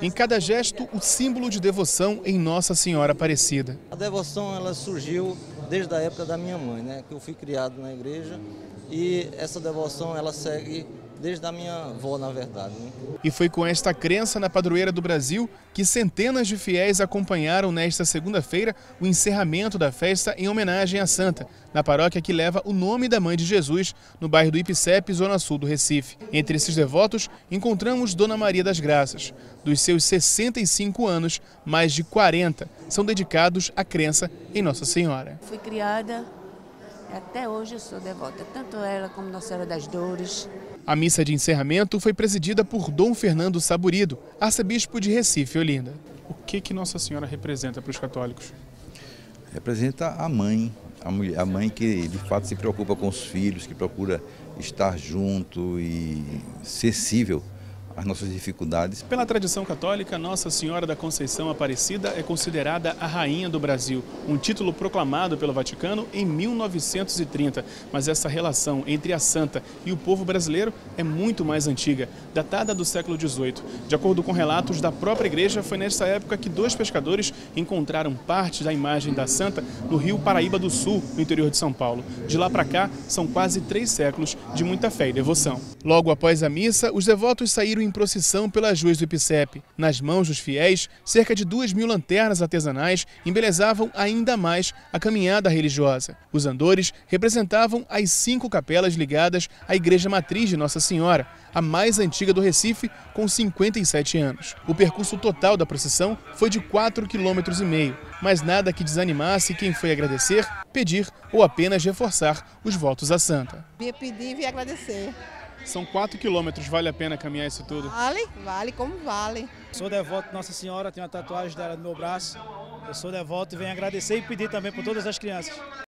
Em cada gesto, o símbolo de devoção em Nossa Senhora Aparecida. A devoção ela surgiu desde a época da minha mãe, né? Que eu fui criado na igreja, e essa devoção ela segue desde a minha avó, na verdade. Né? E foi com esta crença na Padroeira do Brasil que centenas de fiéis acompanharam nesta segunda-feira o encerramento da festa em homenagem à Santa, na paróquia que leva o nome da Mãe de Jesus, no bairro do Ipsep, zona sul do Recife. Entre esses devotos, encontramos Dona Maria das Graças. Dos seus 65 anos, mais de 40 são dedicados à crença em Nossa Senhora. Fui criada, até hoje eu sou devota, tanto ela como Nossa Senhora das Dores. A missa de encerramento foi presidida por Dom Fernando Saburido, arcebispo de Recife, Olinda. O que Nossa Senhora representa para os católicos? Representa a mãe. A mãe que, de fato, se preocupa com os filhos, que procura estar junto e sensível às nossas dificuldades. Pela tradição católica, Nossa Senhora da Conceição Aparecida é considerada a Rainha do Brasil, um título proclamado pelo Vaticano em 1930. Mas essa relação entre a santa e o povo brasileiro é muito mais antiga, datada do século XVIII. De acordo com relatos da própria igreja, foi nessa época que dois pescadores encontraram parte da imagem da santa no Rio Paraíba do Sul, no interior de São Paulo. De lá para cá, são quase 3 séculos de muita fé e devoção. Logo após a missa, os devotos saíram em procissão pelas ruas do Ipsep. Nas mãos dos fiéis, cerca de 2.000 lanternas artesanais embelezavam ainda mais a caminhada religiosa. Os andores representavam as 5 capelas ligadas à Igreja Matriz de Nossa Senhora, a mais antiga do Recife, com 57 anos. O percurso total da procissão foi de 4,5 km, mas nada que desanimasse quem foi agradecer, pedir ou apenas reforçar os votos à santa. Vim pedir e vim agradecer. São 4 km, vale a pena caminhar isso tudo? Vale, vale como vale. Sou devoto de Nossa Senhora, tenho a tatuagem dela no meu braço. Eu sou devoto e venho agradecer e pedir também por todas as crianças.